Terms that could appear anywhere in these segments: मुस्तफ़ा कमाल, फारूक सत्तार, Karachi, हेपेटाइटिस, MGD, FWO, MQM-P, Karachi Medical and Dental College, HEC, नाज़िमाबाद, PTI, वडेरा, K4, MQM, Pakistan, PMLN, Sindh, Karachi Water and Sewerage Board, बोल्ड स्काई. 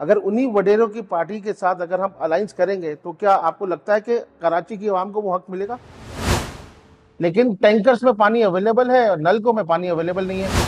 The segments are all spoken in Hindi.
अगर उन्हीं वडेरों की पार्टी के साथ अगर हम अलायंस करेंगे तो क्या आपको लगता है कि कराची की आवाम को वो हक मिलेगा? लेकिन टैंकर्स में पानी अवेलेबल है और नलकों में पानी अवेलेबल नहीं है।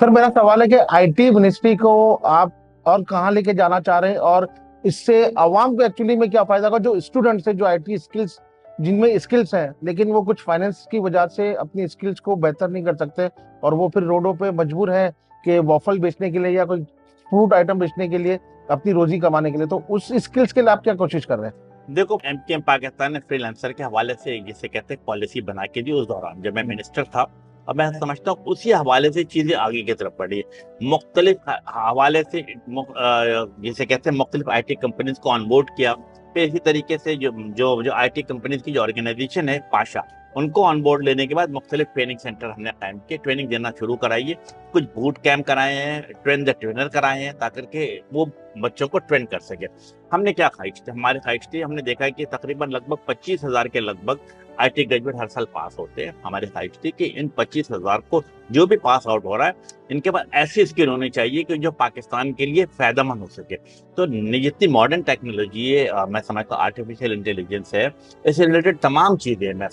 सर मेरा सवाल है कि आईटी मिनिस्ट्री को आप और कहाँ लेके जाना चाह रहे हैं और इससे आवाम को एक्चुअली में क्या फायदा होगा? जो स्टूडेंट्स हैं जो आईटी स्किल्स जिनमें स्किल्स हैं लेकिन वो कुछ फाइनेंस की वजह से अपनी स्किल्स को बेहतर नहीं कर सकते और वो फिर रोडों पे मजबूर हैं कि वॉफल बेचने के लिए या कोई फ्रूट आइटम बेचने के लिए अपनी रोजी कमाने के लिए, तो उस स्किल्स के लिए आप क्या कोशिश कर रहे हैं? देखो एमक्यूएम पाकिस्तान ने फ्रीलांसर के हवाले से जिसे कहते हैं पॉलिसी बना के दी उस दौरान जब मैं मिनिस्टर था, अब मैं समझता हूँ उसी हवाले से चीज़ें आगे की तरफ बढ़ी है। मुख्तलिफ हवाले से जिसे कहते हैं मुख्तलिफ आई टी कंपनीज को ऑनबोर्ड किया, फिर इसी तरीके से जो आई टी कंपनीज की जो ऑर्गेनाइजेशन है पाशा उनको ऑनबोर्ड लेने के बाद मुख्तलिफ ट्रेनिंग सेंटर हमने कायम किए, ट्रेनिंग देना शुरू कराई है, कुछ बूट कैम्प कराए हैं, ट्रेन द ट्रेनर कराए हैं ताकि के वो बच्चों को ट्रेन कर सके। हमने क्या ख्वाहिश थी, हमारी ख्वाहिश थी, हमने देखा कि तकरीबन लगभग 25,000 के लगभग आईटी ग्रेजुएट हर साल पास होते हैं। हमारी ख्वाहिश थी कि इन 25,000 को जो भी पास आउट हो रहा है इनके पास ऐसी स्किल होनी चाहिए कि जो पाकिस्तान के लिए फायदेमंद हो सके। तो जितनी मॉडर्न टेक्नोलॉजी है, मैं समझता हूँ आर्टिफिशियल इंटेलिजेंस है, इससे रिलेटेड तमाम चीज़ें, मैं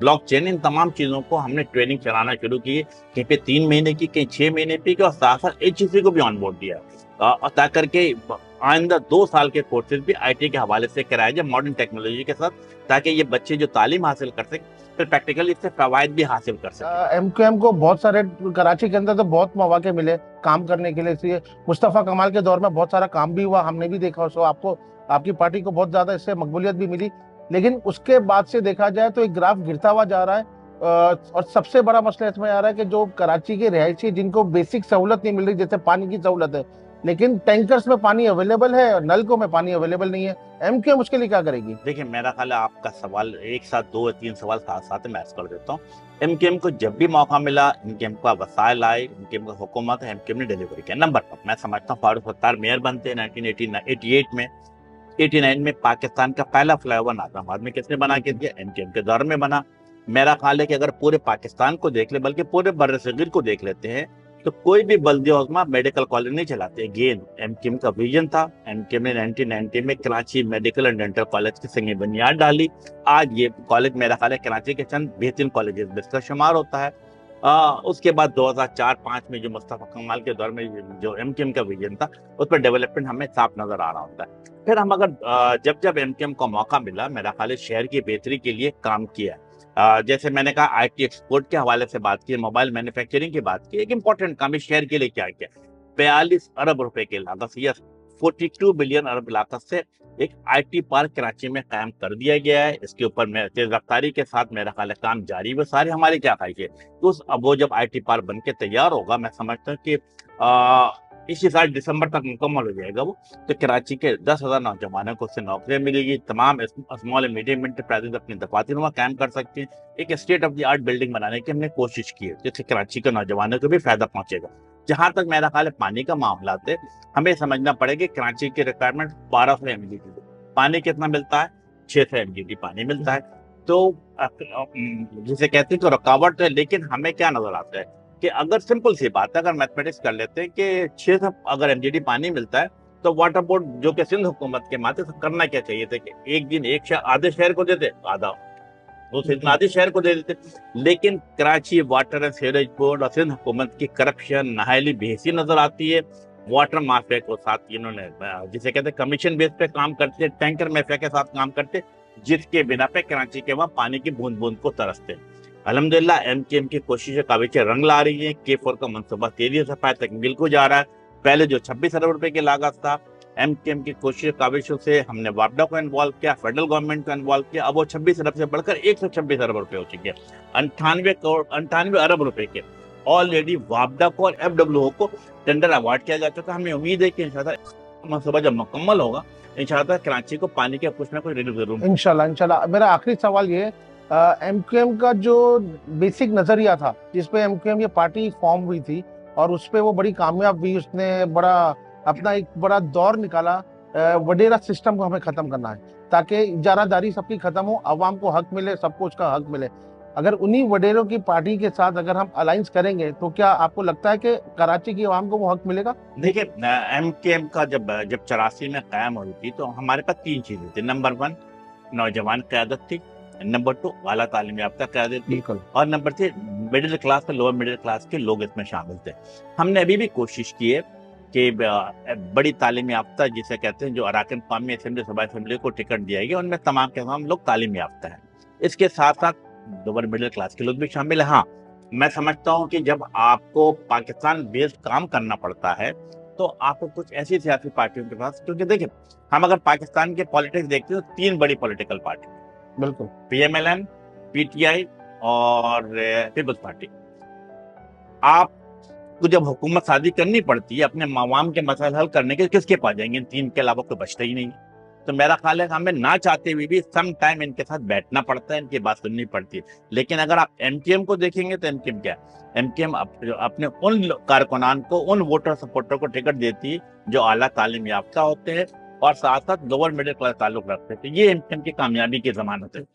ब्लॉकचेन, इन तमाम चीज़ों को हमने ट्रेनिंग चलाना शुरू की, कहीं पे 3 महीने की, कहीं 6 महीने की और साथ साथ HEC को भी ऑनबोर्ड दिया ताकि के आइंदा 2 साल के कोर्सेज भी IT के हवाले से कराए जाए मॉडर्न टेक्नोलॉजी के साथ, ताकि ये बच्चे जो तालीम हासिल कर सकें फिर प्रैक्टिकली इससे फायदा भी हासिल कर सकें। MQM को बहुत सारे कराची के अंदर तो बहुत मौके मिले काम करने के लिए, इसलिए मुस्तफ़ा कमाल के दौर में बहुत सारा काम भी हुआ, हमने भी देखा, उसको आपको आपकी पार्टी को बहुत ज़्यादा इससे मकबूलियत भी मिली। लेकिन उसके बाद से देखा जाए तो एक ग्राफ गिरता हुआ जा रहा है और सबसे बड़ा मसला इसमें आ रहा है कि जो कराची के रिहायशी जिनको बेसिक सहूलत नहीं मिल रही, जैसे पानी की सहूलत है लेकिन टैंकर्स में पानी अवेलेबल है और नलकों में पानी अवेलेबल नहीं है, एमक्यूएम उसके लिए क्या करेगी? देखिए मेरा ख्याल है आपका सवाल एक साथ 2 या 3 सवाल साथ साथ में ऐसा कर देता हूँ। एमक्यूएम को जब भी मौका मिला, एमक्यूएम का वसाइल आए, एमक्यूएम का हुकूमत है, एमक्यूएम ने डिलीवरी किया। नंबर पर मैं समझता हूँ फारूक सत्तार मेयर बनते 1988 में, 89 में पाकिस्तान का पहला फ्लाईओवर नाज़िमाबाद में किसने बना के दिया? एमक्यूएम के दौर में बना। मेरा ख्याल है कि अगर पूरे पाकिस्तान को देख ले बल्कि पूरे बर्र-ए-सग़ीर को देख लेते हैं तो कोई भी बल्दिया मेडिकल कॉलेज नहीं चलाते। अगेन एमक्यूएम का विजन था, एमक्यूएम ने 1990 में Karachi medical and dental college की संग बुनियाद डाली। आज ये कॉलेज मेरा ख्याल है कराची के चंद बेहतरीन कॉलेजेस में इसका शुमार होता है। उसके बाद 2004-05 में जो मुस्तफ़ा कमाल के दौर में जो एमक्यूएम का विजन था उस पर डेवलपमेंट हमें साफ नजर आ रहा होता है। फिर हम अगर जब एमक्यूएम का मौका मिला मेरा ख्याल है शहर की बेहतरी के लिए काम किया है। जैसे मैंने कहा आईटी एक्सपोर्ट के हवाले से बात की, मोबाइल मैन्युफैक्चरिंग की बात की, एक इंपॉर्टेंट काम इस शहर के लिए क्या किया, 42 अरब रुपए की लागत से 42 बिलियन अरब लागत से एक आईटी पार्क कराची में कायम कर दिया गया है। इसके ऊपर तेज रफ्तारी के साथ मेरा ख्याल है काम जारी है। सारे हमारे क्या ख्वाहिश है तो अब वो जब IT पार्क बन के तैयार होगा मैं समझता हूँ कि इसी साल दिसंबर तक मुकम्मल हो जाएगा वो, तो कराची के 10,000 नौजवानों को उससे नौकरियाँ मिलेगी। तमाम स्मॉल एंड मीडियम इंटरप्राइजेज अपनी दफातर कायम कर सकते हैं। एक state of the art building बनाने की हमने कोशिश की है जिससे कराची के नौजवानों को भी फायदा पहुँचेगा। जहाँ तक मेरा ख्याल है पानी का मामला है, हमें समझना पड़ेगा कि कराची की रिक्वायरमेंट 1200 MGD पानी कितना मिलता है, 600 MGD पानी मिलता है। तो जिसे कहते हैं कि रुकावट है, लेकिन हमें क्या नजर आता है कि अगर सिंपल सी बात है, अगर मैथमेटिक्स कर लेते हैं कि 600 अगर MGD पानी मिलता है तो वाटर बोर्ड जो कि सिंध हुकूमत के माते से करना क्या चाहिए था कि एक दिन एक आधे शहर को देते, आधा आधे शहर को दे देते। लेकिन Karachi water and sewerage board और सिंध हुकूमत की करप्शन नाहली बेहसी नजर आती है। वाटर माफिया को साथ इन्होंने जिसे कहते हैं कमीशन बेस पे काम करते हैं, टैंकर माफिया के साथ काम करते जिसके बिना पे कराची के वहाँ पानी की बूंद बूंद को तरसते। अल्हम्दुलिल्लाह MQM की कोशिशें काबिचे रंग ला रही है। K4 का मनसूबा तेजी से पाए तकमील को जा रहा है। पहले जो 26 अरब रुपए की लागत था MQM की कोशिश काबिशों से हमने वापडा को इन्वॉल्व किया, फेडरल गवर्नमेंट को इन्वॉल्व किया। अब वो 26 अरब से बढ़कर 126 अरब रुपए हो चुके हैं, 98 अरब रुपए के ऑलरेडी वापडा को और FWO को टेंडर अवार्ड किया जा चुका है। हमें उम्मीद है कि इंशाल्लाह मनसूबा जब मुकम्मल होगा इंशाल्लाह कराची को पानी के कुछ ना कुछ रिलीफ जरूर इंशाल्लाह। मेरा आखिरी सवाल ये MQM का जो बेसिक नजरिया था जिसपे MQM ये पार्टी फॉर्म हुई थी और उस पर वो बड़ी कामयाब हुई, उसने बड़ा अपना एक बड़ा दौर निकाला, वडेरा सिस्टम को हमें ख़त्म करना है ताकि इजारादारी सबकी ख़त्म हो, आवाम को हक मिले, सबको उसका हक मिले। अगर उन्हीं वडेरों की पार्टी के साथ अगर हम अलायंस करेंगे तो क्या आपको लगता है कि कराची की आवाम को वो हक मिलेगा? देखिए, एमकेएम का जब 84 में कायम हुई थी तो हमारे पास तीन चीजें थी। नंबर वन, नौजवान क़यादत थी। नंबर टू, आला तालीम याफ्ता क़यादत थी। और नंबर थ्री, मिडिल क्लास और लोअर मिडिल क्लास के लोग इसमें शामिल थे। हमने अभी भी कोशिश की है कि बड़ी तालीम याफ्ता, जिसे कहते हैं जो अराकिन कौमी असम्बली सूबाई असम्बली को टिकट दिया गया, उनमें तमाम के तमाम लोग तालीम याफ्ता हैं। इसके साथ साथ लोअर मिडिल क्लास के लोग भी शामिल हैं। हाँ, मैं समझता हूँ कि जब आपको पाकिस्तान बेस्ड काम करना पड़ता है तो आपको कुछ ऐसी सियासी पार्टियों के पास, क्योंकि देखिए हम अगर पाकिस्तान के पॉलिटिक्स देखते हैं तो तीन बड़ी पॉलिटिकल पार्टी, बिल्कुल, PMLN, PTI और पीपल्स पार्टी। आप तो जब हुकूमत साजी करनी पड़ती है अपने आवाम के मसले हल करने के, किसके पास जाएंगे? तीन के अलावा कोई बचता ही नहीं। तो मेरा ख्याल है हमें ना चाहते हुए भी सम टाइम इनके साथ बैठना पड़ता है, इनकी बात सुननी पड़ती है। लेकिन अगर आप MQM को देखेंगे तो MQM क्या है? MQM अपने उन कारकुनान को, उन वोटर सपोर्टर को टिकट देती है जो आला तालीम याफ्ता होते हैं और साथ साथ लोअर मिडिल क्लास ताल्लुक रखते थे। ये MQM की कामयाबी की जमानत है।